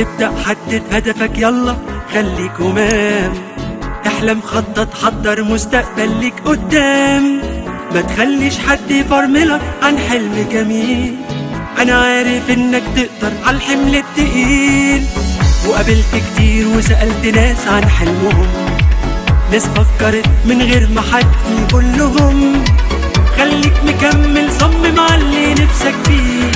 هتبدأ حدد هدفك، يلا خليك همام، احلم، خطط، حضر مستقبل ليك قدام، ما تخليش حد يفرملك عن حلم جميل، انا عارف انك تقدر على الحمل التقيل. وقابلت كتير وسألت ناس عن حلمهم، ناس فكرت من غير ما حد يقول لهم، خليك مكمل، صمم على اللي نفسك فيه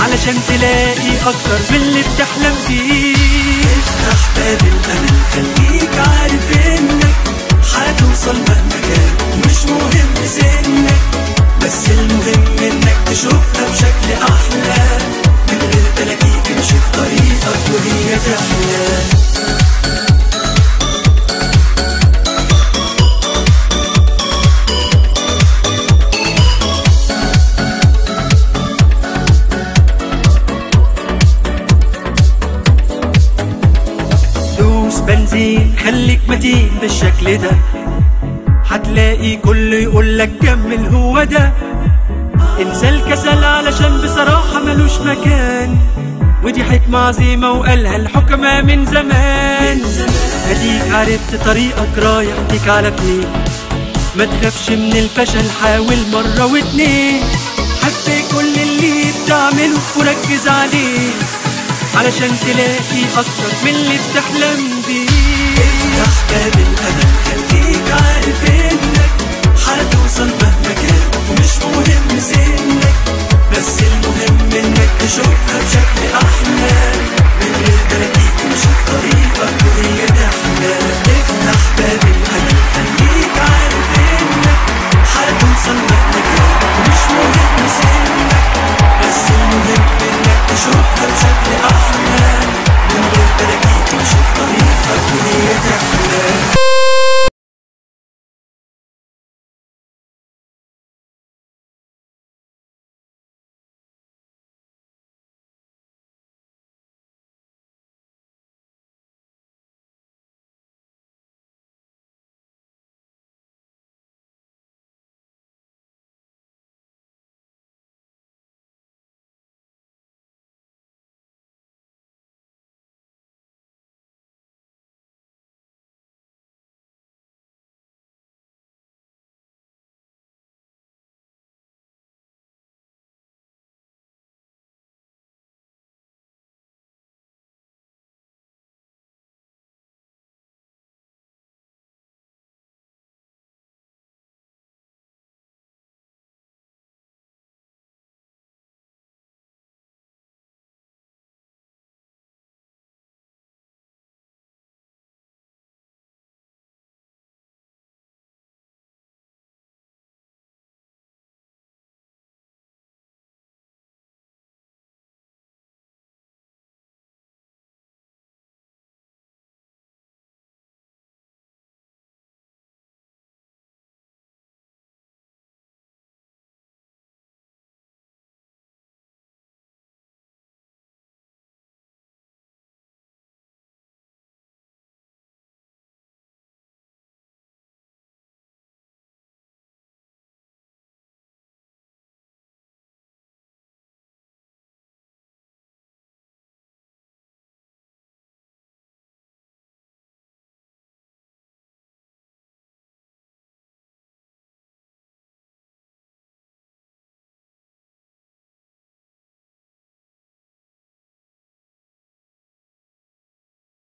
علشان تلاقي اكتر من اللي بتحلم فيه. افتح باب الامل، خليك عارف انك هتوصل مهما كان، مش مهم سنك، بس المهم انك تشوفها بشكل احلى، من غير تلاقيك مش في طريقك وهي تحلى. بنزين، خليك متين بالشكل ده، هتلاقي كله يقولك كمل هو ده، انسى الكسل علشان بصراحة ملوش مكان، ودي حكمة عظيمة وقالها الحكماء من زمان. هديك عرفت طريقك رايح بيك على فين، ما تخافش من الفشل، حاول مرة واتنين، حتى كل اللي بتعمله وركز عليه علشان تلاقي أكتر من اللي بتحلم بيه. افتح باب الأمل، خليك عارف إنك هتوصل مهما كان، ومش مهم سنك، بس المهم إنك تشوفها بشكل أحسن،